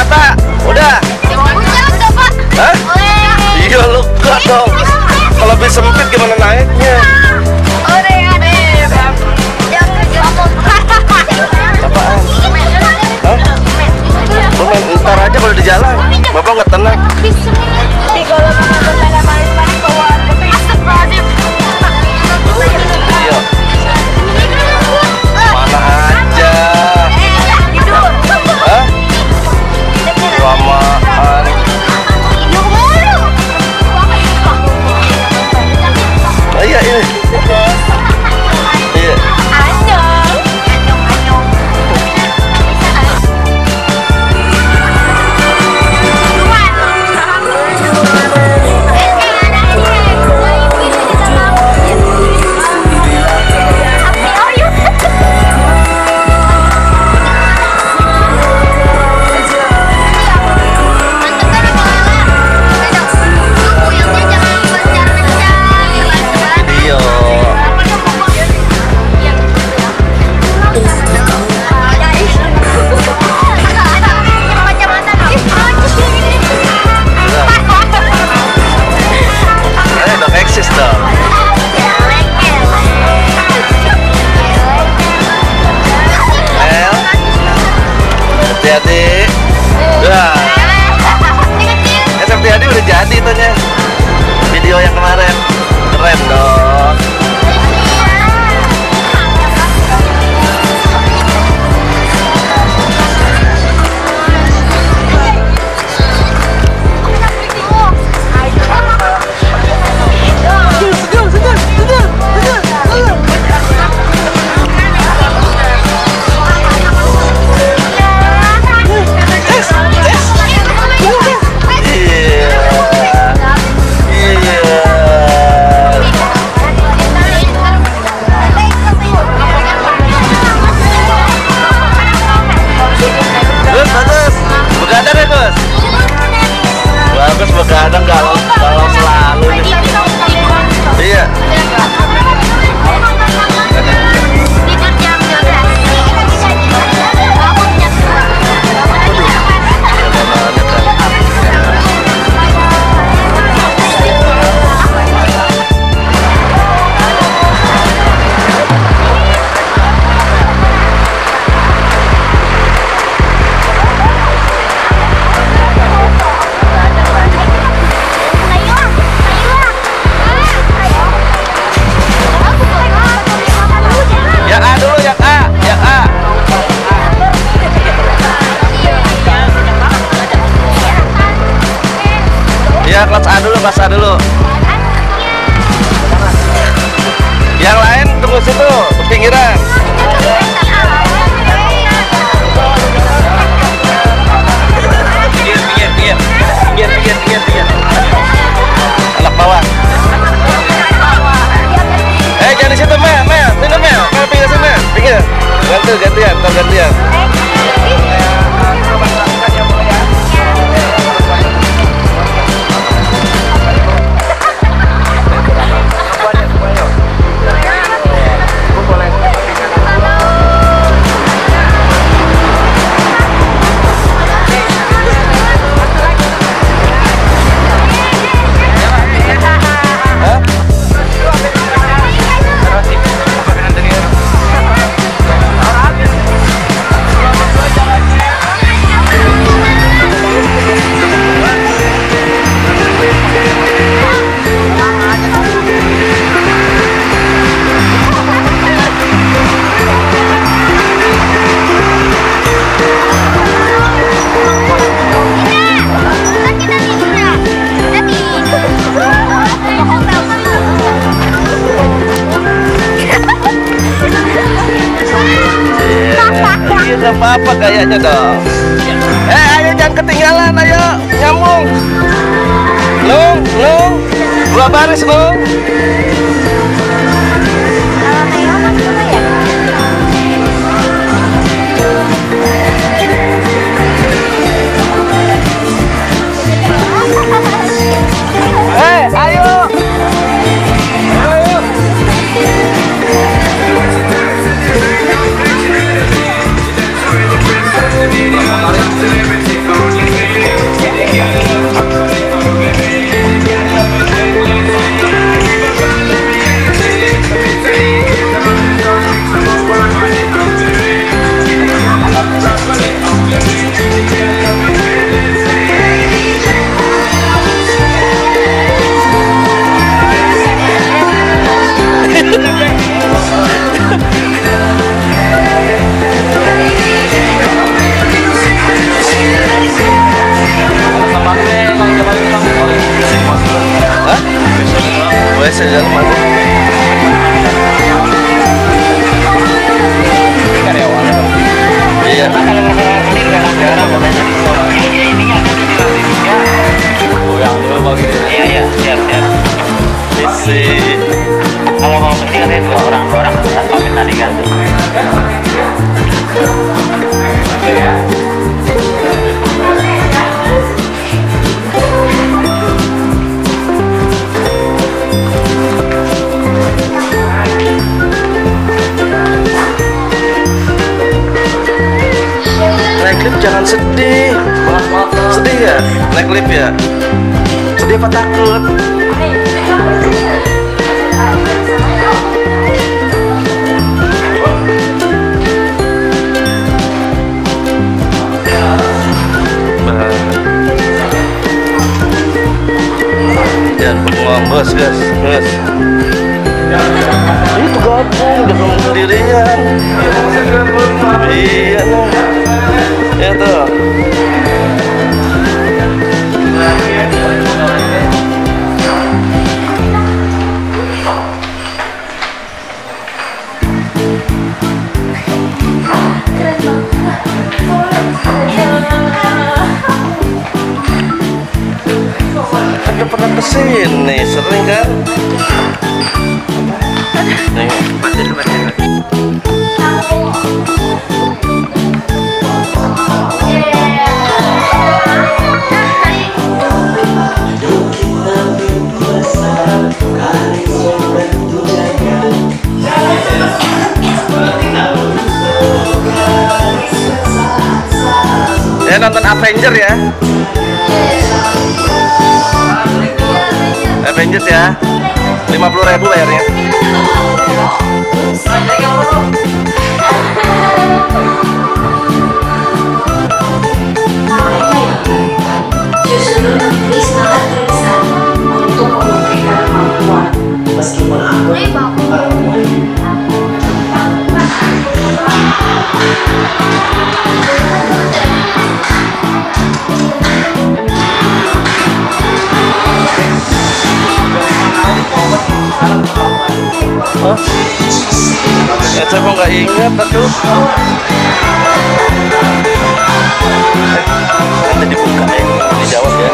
Cepat Pak, udah. Udah udah Pak. Hah? Iya luka dong. Kalau lebih sempit gimana naiknya? Udah ya deh. Jangan jatuh. Apaan? Hah? Lu main gitar aja kalau di jalan. Bapak nggak tenang. Video yang kemarin keren dong. Kadang kalau selalu iya kelas A dulu, kelas A dulu. Yang lain tunggu situ, ke pinggiran. Pinggir. Anak bawah. Eh jangan di situ, Mel, sini Mel, pinggir sini, pinggir. Gantian. Apa gayanya dong? Ayo jangan ketinggalan, ayo nyambung. Lung, dua baris lung. Celebrity, naik lift ya? Dia apa takut? Jangan pengombos guys, guys. Itu gabung dengan sendirinya. Iya tuh. Iya tuh. Ada pernah kesini sering kan? Dia nonton Avenger ya? Avenger ya, 50.000 bayarnya. Justru negeri sangat terkesan untuk membuktikan kemampuan meskipun aku perempuan. Hah? Ya saya mau nggak ingat tuh. Nanti dibuka ya, dijawab ya.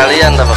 Kalian dapat.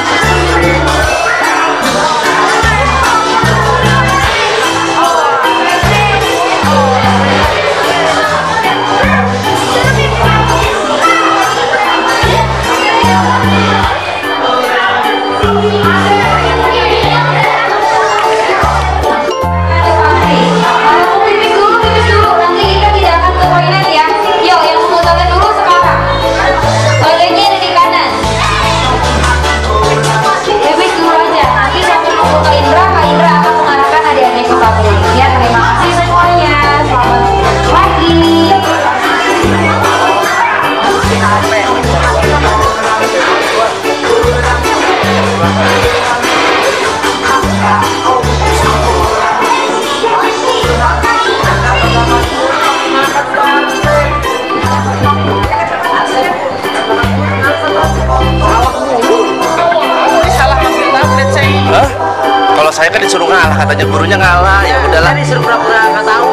Saya kan disuruh ngalah, katanya gurunya ngalah, ya udahlah disuruh pura-pura nggak tahu.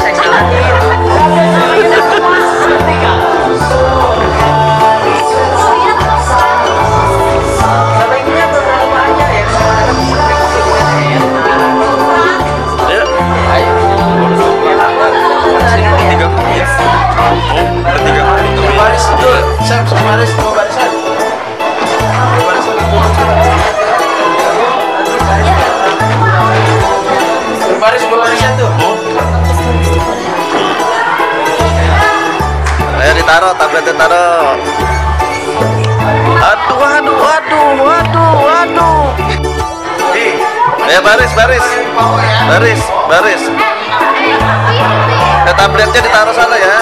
Saya salah. Taruh, tabletnya taruh. Aduh, aduh, aduh, aduh, aduh. Ya baris, baris, baris, baris. Ya, tabletnya ditaruh sana ya.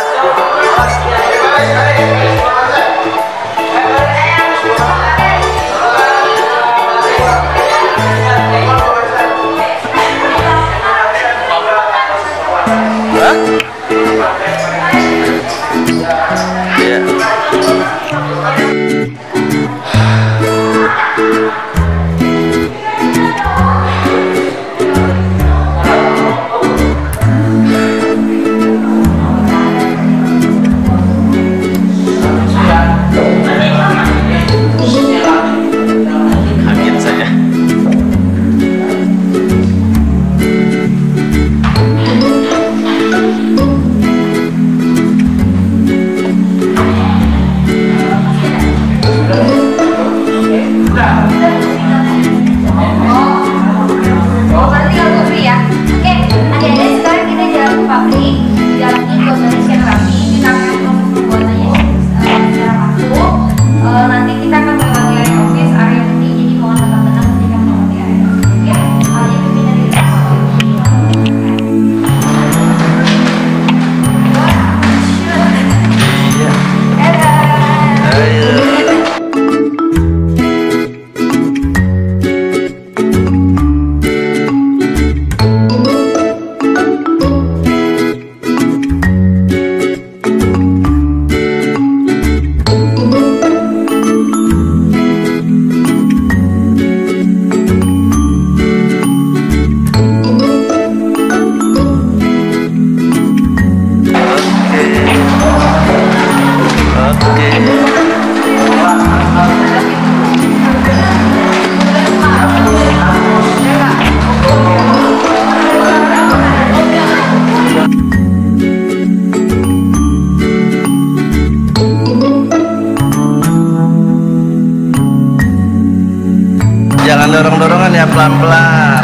Jangan dorong-dorongan ya, pelan-pelan.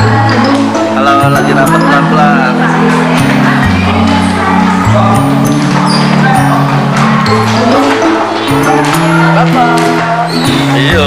Kalau lagi rapat pelan-pelan. Iyo.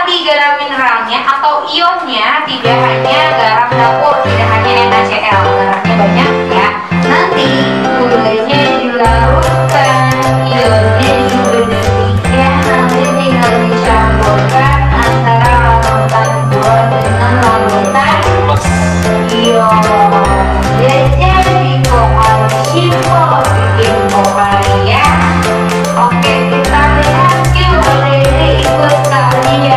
tadi garam mineralnya atau ionnya tidak hanya garam dapur, tidak hanya NaCl, garamnya banyak ya. Nanti gulanya dilarutkan, ionnya juga demikian, nanti tinggal dicampurkan antara larutan buah dengan larutan ion. Jadi kokal simpel, bikin kokal ya. Oke, kita lihat Q. Ikut kalian.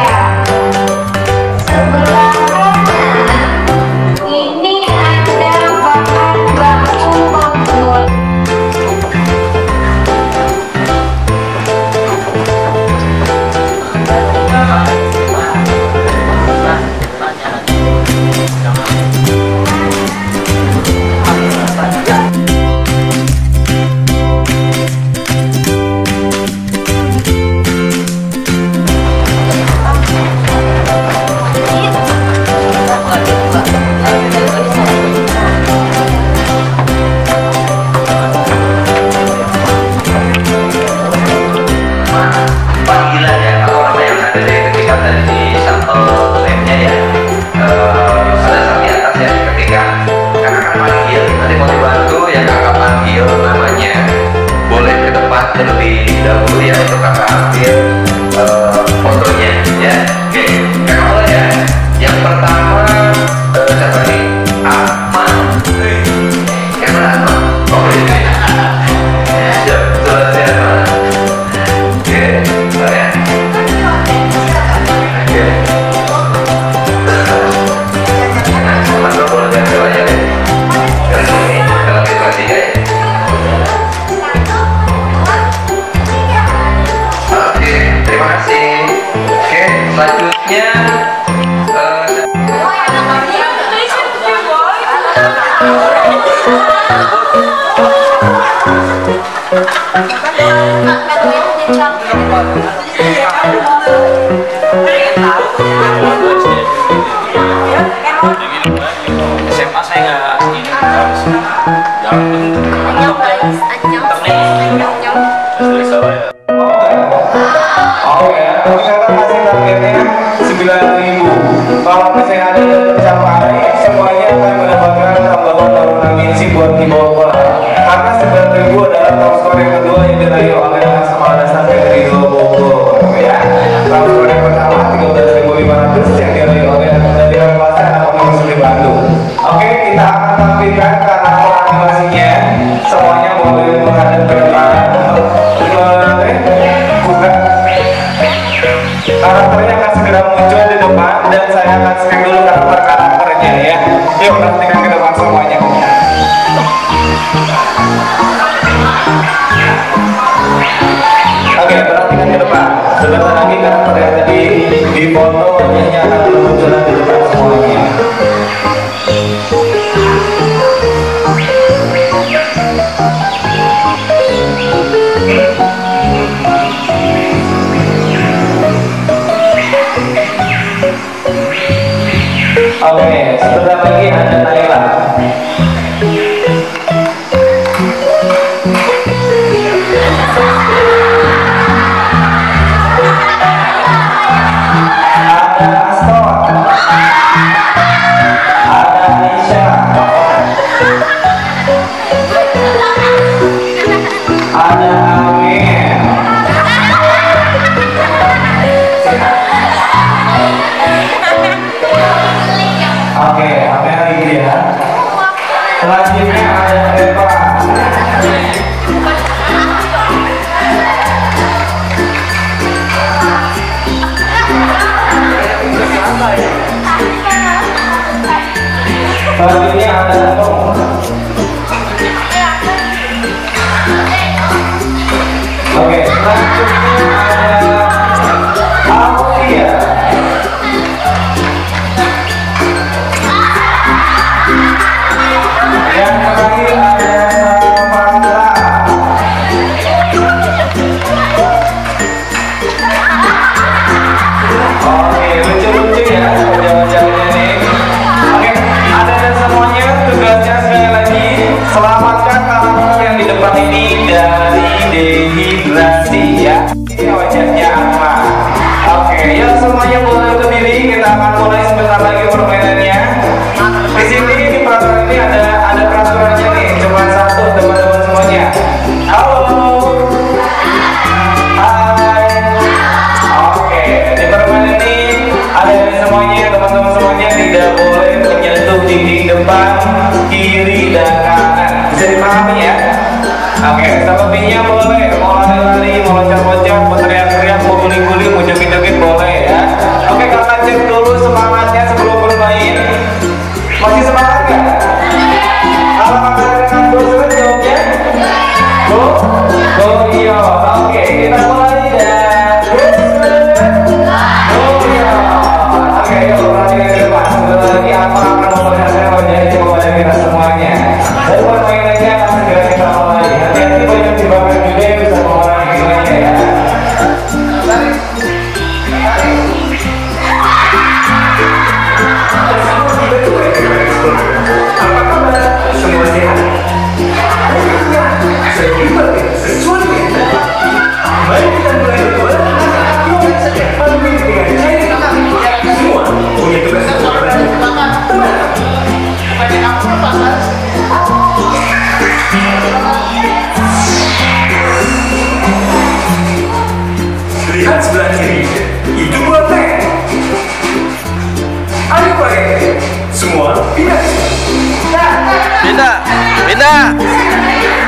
Selamatkan anak-anak yang di depan ini dari dehidrasi ya.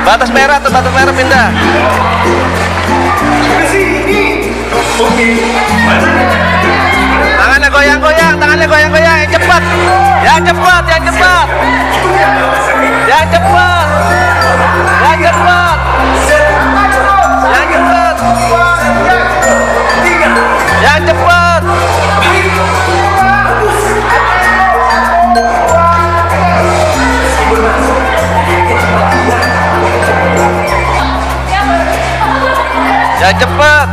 Batas merah atau batas merah pindah. Kesini. Oke. Tangannya goyang-goyang, tangannya goyang-goyang, yang cepat. Yang cepat, yang cepat. Yang cepat. Yang cepat. Yang cepat. Yang cepat. Yang cepat,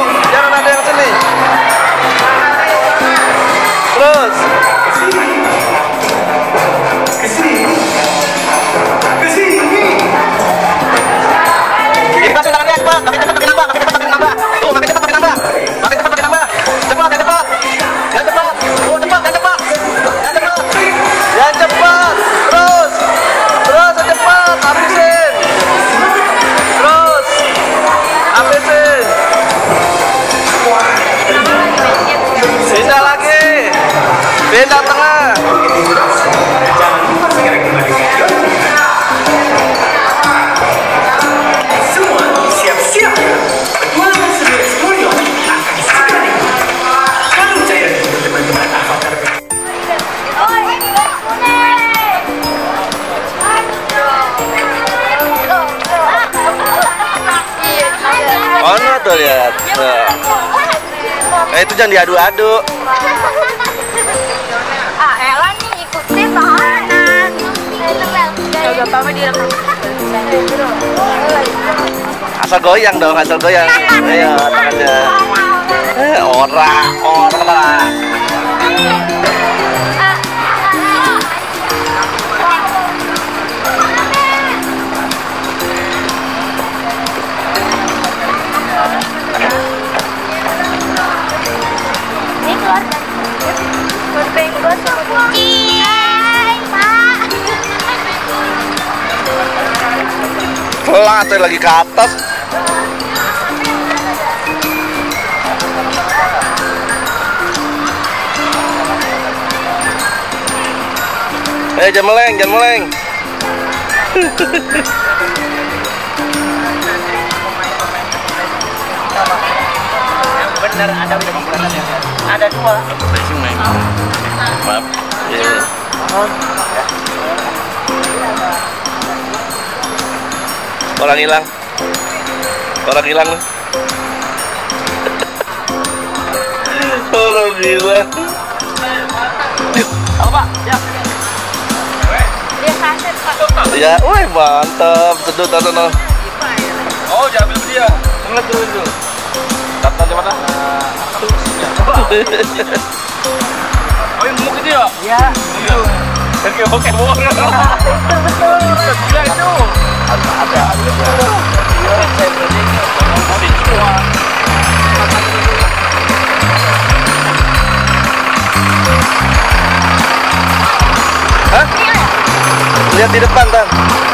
Jangan ada yang sini. Terus. Itu jangan diadu-adu. Ah, Ella nih ikutin tahanan. Coba papa direkam. Asal goyang dong, asal goyang. Ayo, tangannya. Ora. Pelatih lagi ke atas. Ê, chầm nó lên. Benar ada memang berananya. Ada dua. Sungai. Maaf. Ya. Orang hilang. Orang hilang. Apa? Ya. Dia kaset Pak. Ya, woi mantap. Sedut tonton. Oh, diambil dia. Mulai turun dulu. Datang di mana? Oh, yang gemuk itu ya? Iya. Dan kayak bokeh bohong. Betul. Gila itu. Hah? Lihat di depan, Tan.